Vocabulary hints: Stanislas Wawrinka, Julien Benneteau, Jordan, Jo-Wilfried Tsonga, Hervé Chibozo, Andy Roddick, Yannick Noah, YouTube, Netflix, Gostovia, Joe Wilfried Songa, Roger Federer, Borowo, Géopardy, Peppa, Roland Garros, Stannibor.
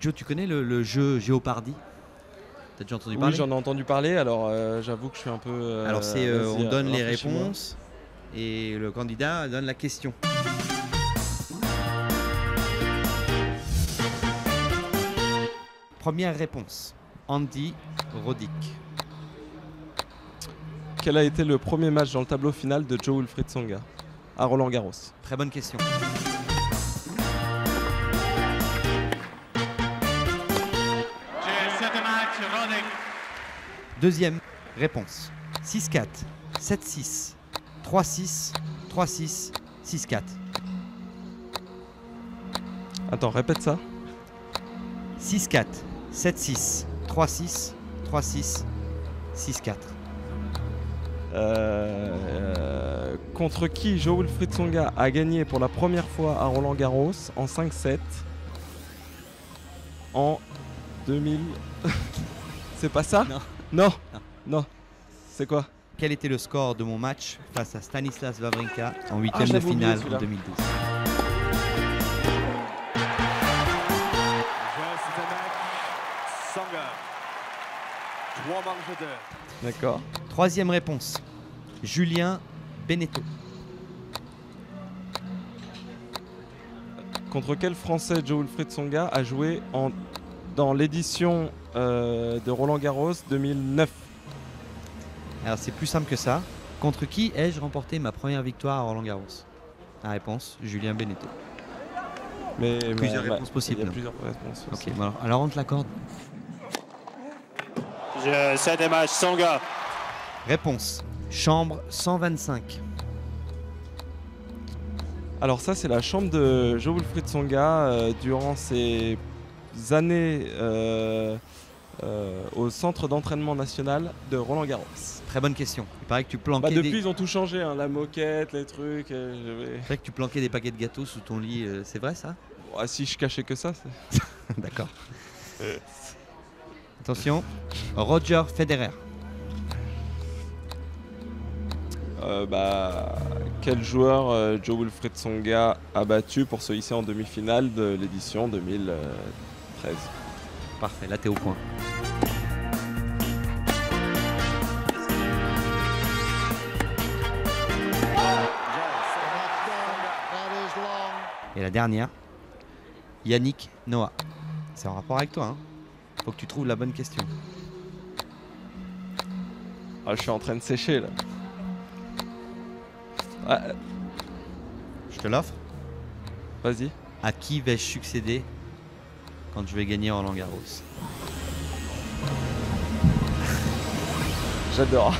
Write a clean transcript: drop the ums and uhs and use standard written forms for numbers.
Joe, tu connais le jeu Géopardy? T'as déjà entendu parler? Oui, j'en ai entendu parler. Alors, j'avoue que je suis un peu... alors, c'est on donne les réponses et le candidat donne la question. Première réponse, Andy Roddick. Quel a été le premier match dans le tableau final de Joe Wilfried Songa à Roland Garros? Très bonne question. Deuxième réponse, 6-4, 7-6, 3-6, 3-6, 6-4. Attends, répète ça. 6-4, 7-6, 3-6, 3-6, 6-4. Contre qui Jo Wilfried Tsonga a gagné pour la première fois à Roland Garros en 5-7 en 2000. C'est pas ça? Non. Non, non, non. C'est quoi? Quel était le score de mon match face à Stanislas Wawrinka en 8e de finale en 2012? D'accord. Troisième réponse, Julien Benneteau. Contre quel Français Joe Wilfried Tsonga a joué en... dans l'édition de Roland Garros 2009? Alors c'est plus simple que ça. Contre qui ai-je remporté ma première victoire à Roland Garros? La réponse, Julien Benneteau. Mais plusieurs réponses possibles. Il y a plusieurs réponses. Ok, alors on te l'accorde. Je sais des matchs, Tsonga. Réponse, chambre 125. Alors ça c'est la chambre de Jo Wilfried Tsonga durant ses années au centre d'entraînement national de Roland Garros. Très bonne question. Il paraît que tu planquais... Depuis, ils ont tout changé, hein, la moquette, les trucs... Il paraît que tu planquais des paquets de gâteaux sous ton lit, c'est vrai ça? Ah, si je cachais que ça. D'accord. Attention, Roger Federer. Quel joueur Joe Wilfried Tsonga a battu pour se hisser en demi-finale de l'édition 2013? Parfait, là t'es au point. Et la dernière, Yannick Noah. C'est en rapport avec toi, hein? Faut que tu trouves la bonne question. Ah, je suis en train de sécher là. Ah. Je te l'offre. Vas-y. À qui vais-je succéder quand je vais gagner Roland Garros? J'adore.